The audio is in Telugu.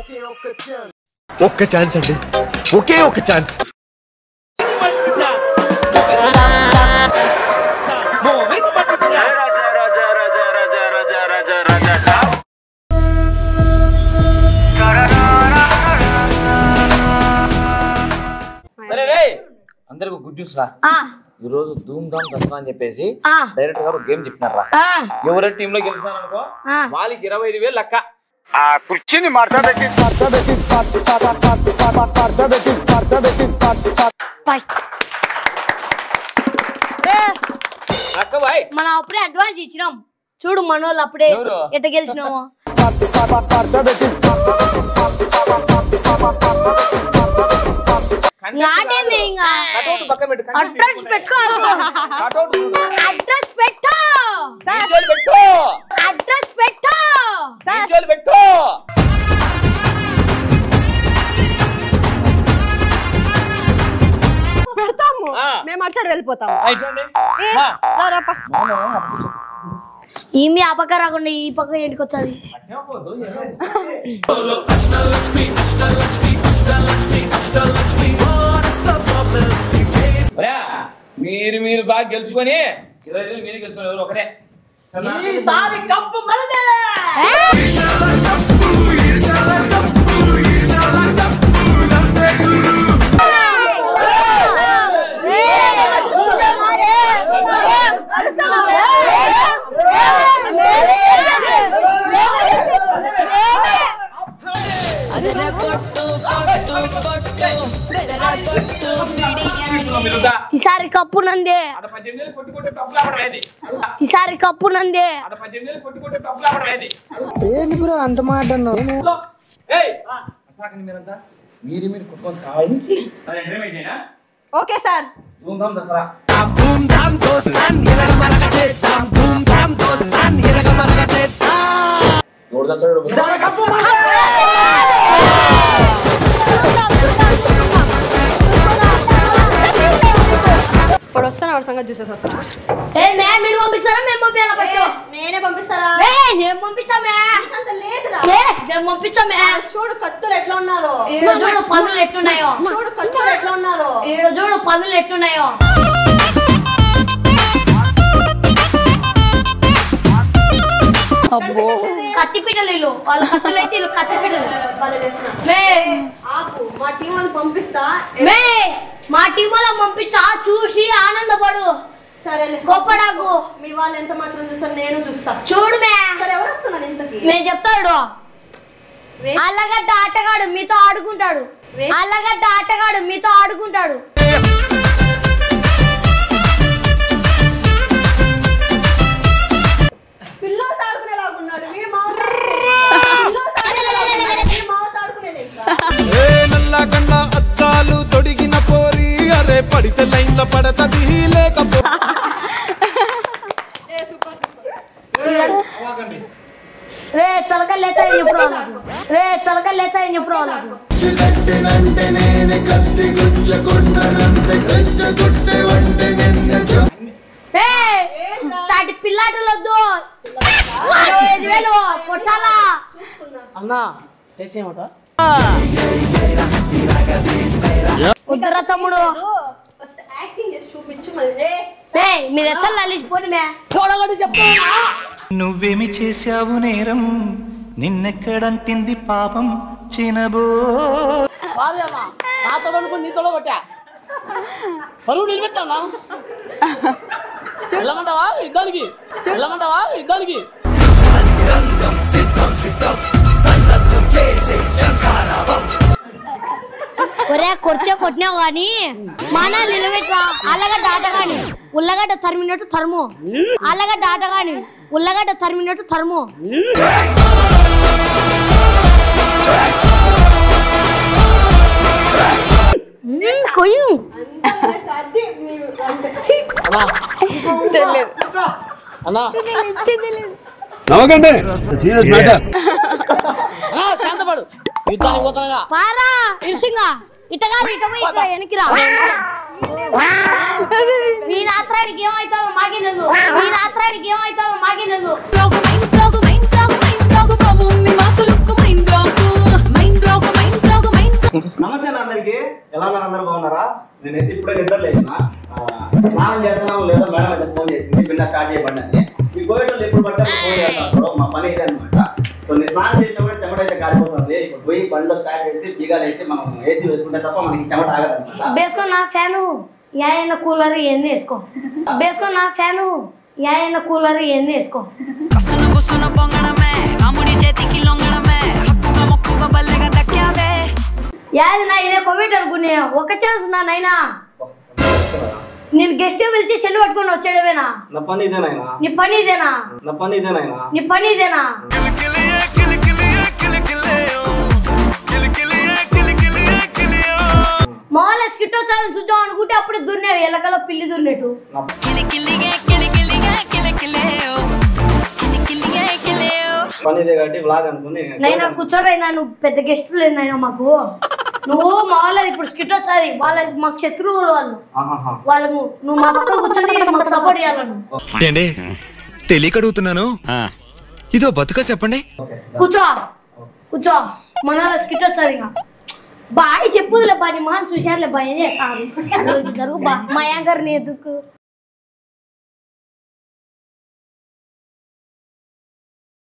Oke chance andi. Oke chance. Andar gue good news lah. Yorozo doom down kasuan jepesi. Director garu game jepnar lah. Yorozo team lagi kasuan aku. Mali kira wai di bel laka. Kurcini marta Ngadeng inga, address petko, address petko, address petko, address petko. Bertamu, memang ada bertamu. Ini apa karena aku nih pakai yang dikocari? మీరు బాగా గెలుచుకొని ఈ రోజు మీరు గెలుచుకొని ఎవరు ఒకరే ఈసారి కప్పు మనదే ఈసారి కప్పు ఈసారి కప్పు ఈసారి కప్పు నందే గురు రే రే అరసనవే అదన కొట్టు కొట్టు కొట్టు బెదర కొట్టు బిడియాని ఈసారి కప్పు నందే అడ 18 ఏళ్ళు కొట్టు కొట్టు కప్పు లాపడేది ఈసారి కప్పు నందే అడ 18 ఏళ్ళు కొట్టు కొట్టు కప్పు లాపడేది ఏంది బ్రో అంత మాట అన్నావ్ ఏయ్ అసకని మీరంతా మీరు కొట్టుకొని సాయించి అలా అగ్రిమెంట్ ఏనా okay sir boom boom Dasara ఆ బూమ్ బూమ్ దోస్తాన్ ఇరగ మరగ చేద్దాం బూమ్ బూమ్ దోస్తాన్ ఇరగ మరగ చేద్దాం దొర్దా చడు దొర్దా కప్పు పడొస్తానా వాడి సంగతి చూసేసా ఏ మే మీరు పంపిస్తారా మేము పంపియాలా ఫస్ట్ నేనే పంపిస్తారా ఏ నేను పంపించామే అంత లేదురా ఏ నేను పంపించామే చూడు కత్తులు ఎట్లా ఉన్నారో ఈడ చూడు పనులు ఎట్టున్నాయో చూడు కత్తులు ఎట్లా ఉన్నారో ఈడ చూడు పనులు ఎట్టున్నాయో అబ్బో కత్తి పిడలేలు వాళ్ళ కత్తులైతే ఇల్లు కత్తి పిడలు బదలేసిన మే ఆపు మా టీం వాళ్ళని పంపిస్తా మే మా టీమల పంపించా చూసి ఆనందపడు సరే కోపడాకు మీ వాళ్ళు ఎంత మాత్రం చూస్తారు నేను చూస్తా చూడుమే సరే ఎవరు వస్తున్నారు ఇంతకి నేను చెప్తాడు అల్లగడ్డ ఆటగాడు మీతో ఆడుకుంటాడు అల్లగడ్డ ఆటగాడు మీతో ఆడుకుంటాడు పిల్లలతో ఆడుకునేలాగా ఉన్నాడు వీడు మా పడితే లైన్ లో పడతది లేకపోతే ఏ సూపర్ సూపర్ వాగండి రే తలక లేచాయి ప్రాబ్లం రే తలక లేచాయి ప్రాబ్లం చిదంటినంటే నేనే కత్తి గుచ్చకొండనంటే గుచ్చకొట్టే వంటే నిన్ను ఏ స్టార్ట్ పిల్లటలొద్దు పిల్లటలు పొట్టాల చూసుకుందాం అన్నా చేసేమట ఉదరా తమ్ముడు ఫస్ట్ యాక్టింగ్ చేసి చూపించు మళ్ళీ ఏయ్ మీ దచ్చల అలిసిపోనిమే తోడగడు చెప్తానా నువ్వేమి చేశావు నేరం నిన్నెక్కడంటింది పాపం చినబో సారేమా నా తోడనుకొని నీ తోడగొట్టా పరువు నిలబెట్టానా ఎల్లమంటావా ఇద్దరికి ఎల్లమంటావా ఇద్దరికి రంగం సిద్ధం సిద్ధం సన్నద్ధం చేసే శంకరావం ఒరే కొర్తే కొట్టినావు గాని మానా నిలబెట్రా అల్లగడ్డ ఆటగాని ఉల్లగడ్డ తరిమినట్టు తరుము అల్లగడ్డ ఆటగాని ఉల్లగడ్డ తరిమినట్టు తరుము శాంతపడు యుద్ధానికి పోతానుగా పారా ఇర్సింగా ఇటగాడు ఇటపోయి ఇట్లా వెనక్కి రా మీ రాత్రానికి ఏమవుతావో మాకే తెలుసు మీ రాత్రానికి ఏమవుతావో మాకే తెలుసు అందరికీ తెలంగాణ అందరూ బాగున్నారా? నేనైతే ఇప్పుడే నిద్ర లేచిన, స్నానం చేస్తున్నాము లేదా మేడం అయితే ఫోన్ చేసింది, బిన్న స్టార్ట్ చేయబడి అని ఈ కోవిడ్ వాళ్ళు ఎప్పుడు పడ్డా ఫోన్ చేస్తాను, మా పని ఇది అనమాట. సో నేను స్నానం చేసినప్పుడు చెమట అయితే కాలిపోతుంది, ఇప్పుడు పోయి బండిలో స్టార్ట్ చేసి బీగాలు వేసి మనం ఏసీ వేసుకుంటే తప్ప మనకి చెమట ఆగదనమాట. కూలర్ ఇవన్నీ వేసుకో వేసుకున్నా, ఫ్యాను యాయన కూలర్ ఇవన్నీ వేసుకో. యాదనా ఇదే కోవిడ్ అనుకునే ఒక ఛాన్స్ నా నైనా, నేను గెస్ట్ పిలిచి సెల్ పట్టుకుని వచ్చాడవేనా? నా పని ఇదేనైనా, నీ పని ఇదేనా, నా పని ఇదేనైనా, నీ పని ఇదేనా? మాల స్కిట్ వచ్చాలని చూద్దాం అనుకుంటే అప్పుడు దున్నేవి ఎలకలో పిల్లి దున్నట్టు. పనిదే కాబట్టి బ్లాగ్ అనుకుని నైనా కూర్చోడైనా, నువ్వు పెద్ద గెస్ట్ లేనైనా మాకు, నువ్వు మా వాళ్ళది ఇప్పుడు స్కిట్ వచ్చాది, వాళ్ళది మాకు శత్రువులు, వాళ్ళు వాళ్ళకు నువ్వు మా పక్క కూర్చొని మాకు సపోర్ట్ చేయాలండి. తెలియక అడుగుతున్నాను, ఇదో బతుక చెప్పండి. కూర్చో కూర్చో, మన వాళ్ళ స్కిట్ వచ్చాది, ఇంకా బాగా చెప్పుదులే బా, నీ మాని చూశారులే బా, ఏం చేస్తాను జరుగు బా, మా యాంకర్ నీ దుక్కు